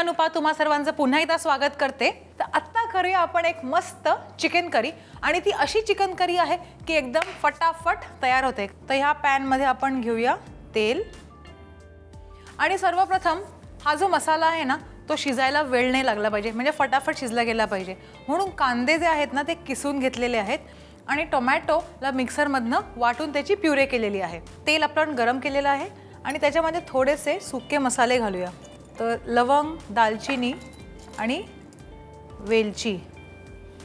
अनुपा, तुम्हा सर्वांचं पुन्हा एकदा स्वागत करते। तर आत्ता करूया आपण एक मस्त चिकन करी, आणि ती अशी चिकन करी आहे की एकदम फटाफट तयार होते। तर ह्या पॅन मध्ये आपण घेऊया तेल, आणि सर्वप्रथम हा जो मसाला आहे ना तो शिजायला वेळ नाही लागला पाहिजे, म्हणजे फटाफट शिजला गेला पाहिजे। म्हणून कांदे जे आहेत ना ते किसून घेतलेले आहेत, आणि टोमॅटोला मिक्सरमधनं वाटून त्याची प्युरे केलेली आहे। तेल आपण गरम केलेलं आहे आणि त्याच्यामध्ये थोडेसे सुके मसाले घालूया। तर लवंग, दालचिनी आणि वेलची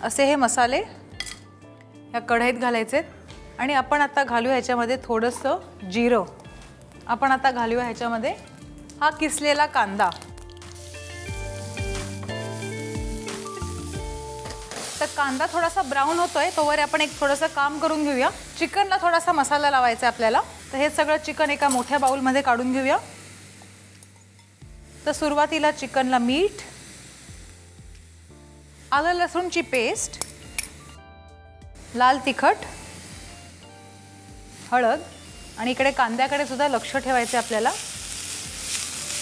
असे हे मसाले ह्या कढईत घालायचे। आणि आपण आता घालूया ह्याच्यामध्ये थोडंसं जिरं, आपण आता घालूया ह्याच्यामध्ये हा किसलेला कांदा। तर कांदा थोडासा ब्राउन होतोय तोवर आपण एक थोडंसं काम करून घेऊया। चिकनला थोडासा मसाला लावायचा आपल्याला। तर हे सगळं चिकन एका मोठ्या बाउलमध्ये काढून घेऊया। तर सुरुवातीला चिकनला मीठ, आलं लसूणची पेस्ट, लाल तिखट, हळद, आणि इकडे कांद्याकडे सुद्धा लक्ष ठेवायचं आपल्याला,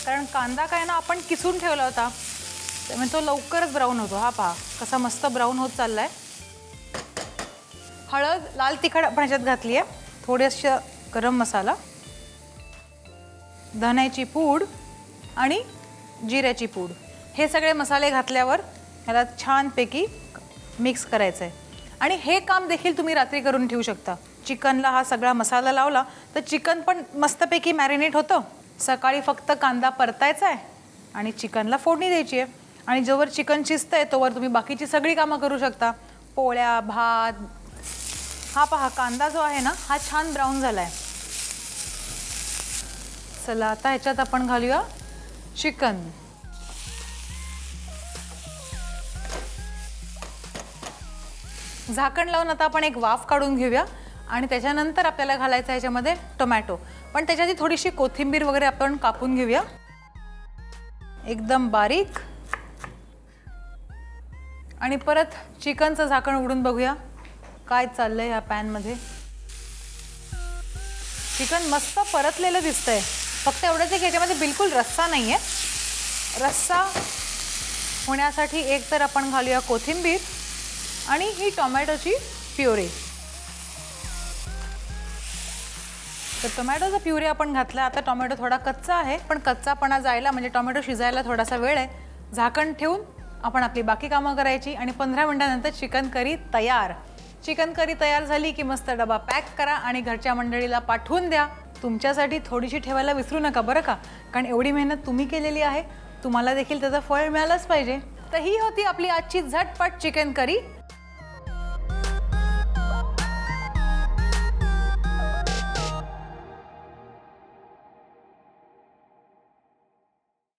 कारण कांदा काय ना आपण किसून ठेवला होता त्यामुळे तो लवकरच ब्राऊन होतो। हा पहा कसा मस्त ब्राऊन होत चालला आहे। हळद, लाल तिखट आपण ह्याच्यात घातली आहे, थोडेसे गरम मसाला, धण्याची पूड आणि जिऱ्याची पूड, हे सगळे मसाले घातल्यावर ह्याला छानपैकी मिक्स करायचं आहे। आणि हे काम देखील तुम्ही रात्री करून ठेवू शकता। चिकनला हा सगळा मसाला लावला तर चिकन पण मस्तपैकी मॅरिनेट होतं। सकाळी फक्त कांदा परतायचा आहे आणि चिकनला फोडणी द्यायची आहे, आणि जोवर चिकन शिजतंय तोवर तुम्ही बाकीची सगळी कामं करू शकता, पोळ्या, भात। हा पहा कांदा जो आहे ना हा छान ब्राऊन झाला आहे। चला आता ह्याच्यात आपण घालूया चिकन। झाकण लावून आता आपण एक वाफ काढून घेऊया, आणि त्याच्यानंतर आपल्याला घालायचं ह्याच्यामध्ये टोमॅटो, पण त्याच्यासाठी थोडीशी कोथिंबीर वगैरे आपण कापून घेऊया एकदम बारीक। आणि परत चिकनचं झाकण उघडून बघूया काय चाललंय ह्या पॅनमध्ये। चिकन मस्त परतलेलं दिसतंय, फक्त एवढंच आहे की याच्यामध्ये बिलकुल रस्सा नाही आहे। रस्सा होण्यासाठी एक तर आपण घालूया कोथिंबीर आणि ही टोमॅटोची प्युरी। तर टोमॅटोचा प्युरी आपण घातला। आता टोमॅटो थोडा कच्चा आहे, पण कच्चापणा जायला म्हणजे टोमॅटो शिजायला थोडासा वेळ आहे। झाकण ठेवून आपण आपली बाकी कामं करायची, आणि 15 मिनिटानंतर चिकन करी तयार। चिकन करी तयार झाली की मस्त डबा पॅक करा आणि घरच्या मंडळीला पाठवून द्या। तुमच्यासाठी थोडीशी ठेवायला विसरू नका बरं का, कारण एवढी मेहनत तुम्ही केलेली आहे, तुम्हाला देखील त्याचं फळ मिळालंच पाहिजे। तर ही होती आपली आजची झटपट चिकन करी।